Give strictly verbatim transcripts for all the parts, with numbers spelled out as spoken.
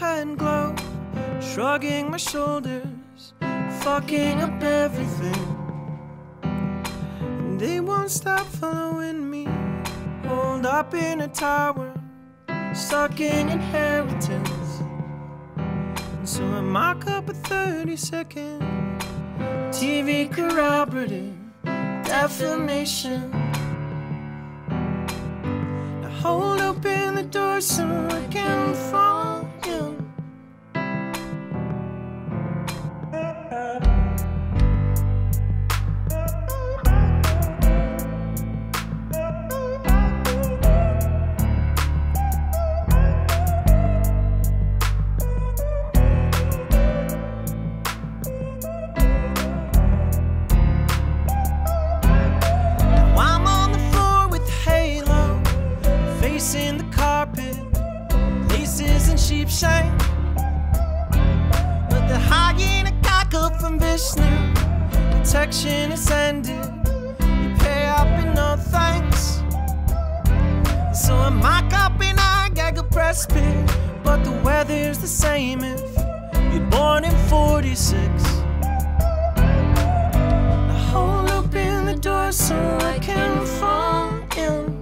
hand glove, shrugging my shoulders, fucking up everything. And they won't stop following me, holed up in a tower, stuck in inheritance. And so I mock up a thirty second T V corroborative defamation. I hold open the door so I can fall in. In the carpet, laces and sheep shine, but the hyena cackle from Vishnu, protection is ended, you pay up in no thanks. So I mock up and I gaggle press pit, but the weather's the same if you're born in forty-six. I hold open the door so I can fall in.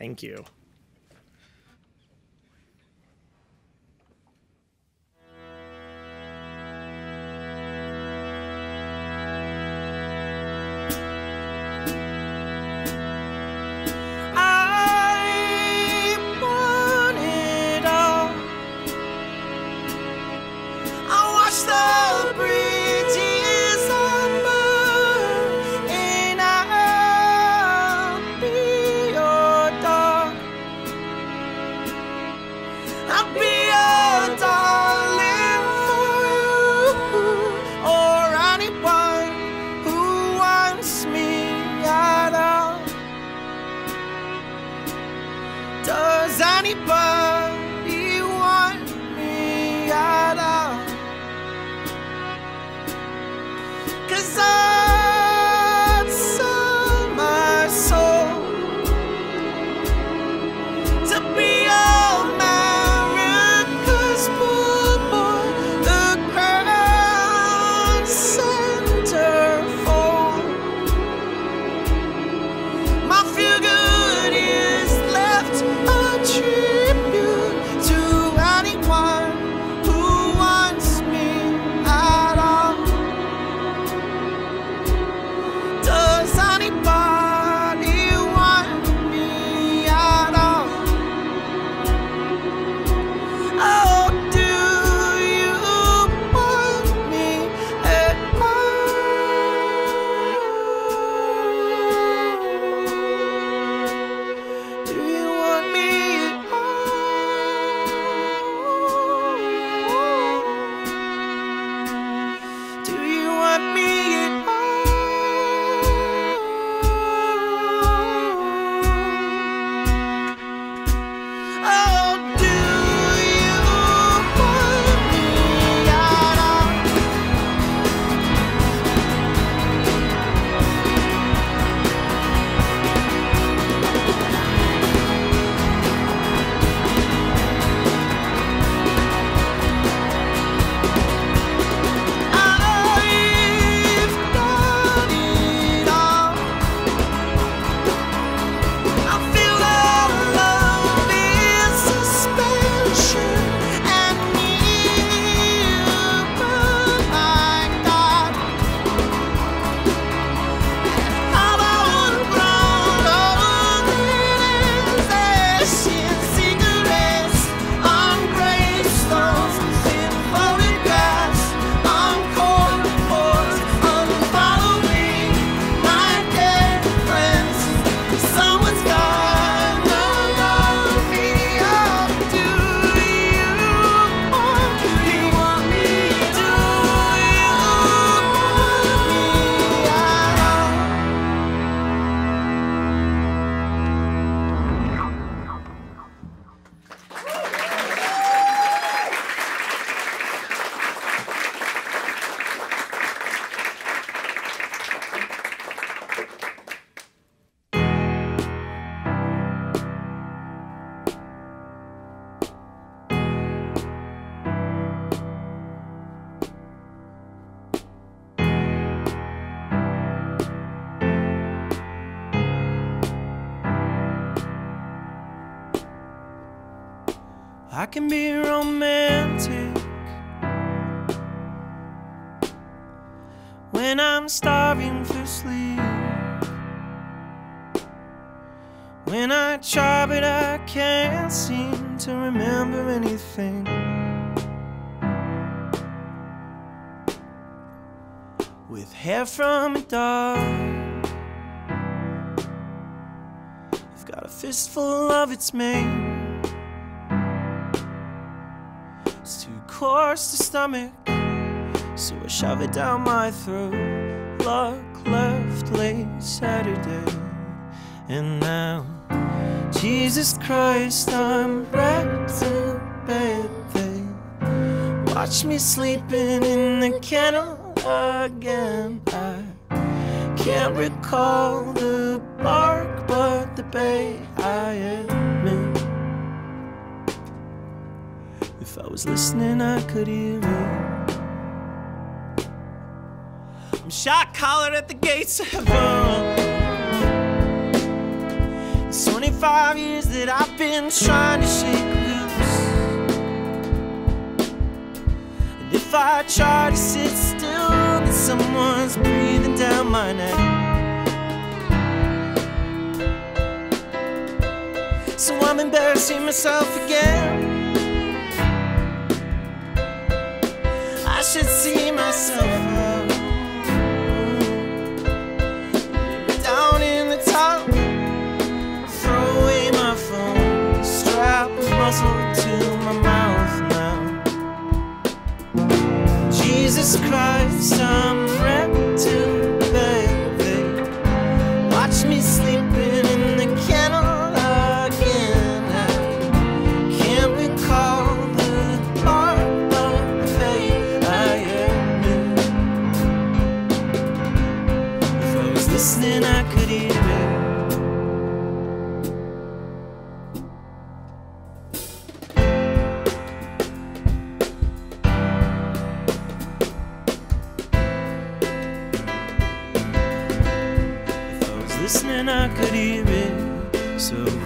Thank you. I can be romantic when I'm starving for sleep, when I try but I can't seem to remember anything. With hair from a dog, I've got a fistful of its mane. It's too coarse to stomach, so I shove it down my throat. Luck left late Saturday, and now Jesus Christ, I'm wrapped in bed. They watch me sleeping in the kennel again. I can't recall the bark, but the bay I am in. If I was listening, I could hear it. I'm shot-collared at the gates of heaven. It's twenty-five years that I've been trying to shake loose, and if I try to sit still, then someone's breathing down my neck. So I'm embarrassing myself again. I should see myself out down in the tub, throw away my phone, strap a muzzle to my mouth now. Jesus Christ, I'm wrapped to bed, baby. Watch me sleeping in the kennel again. I can't recall the part. Listening, I could hear it. If I was listening, I could hear it. So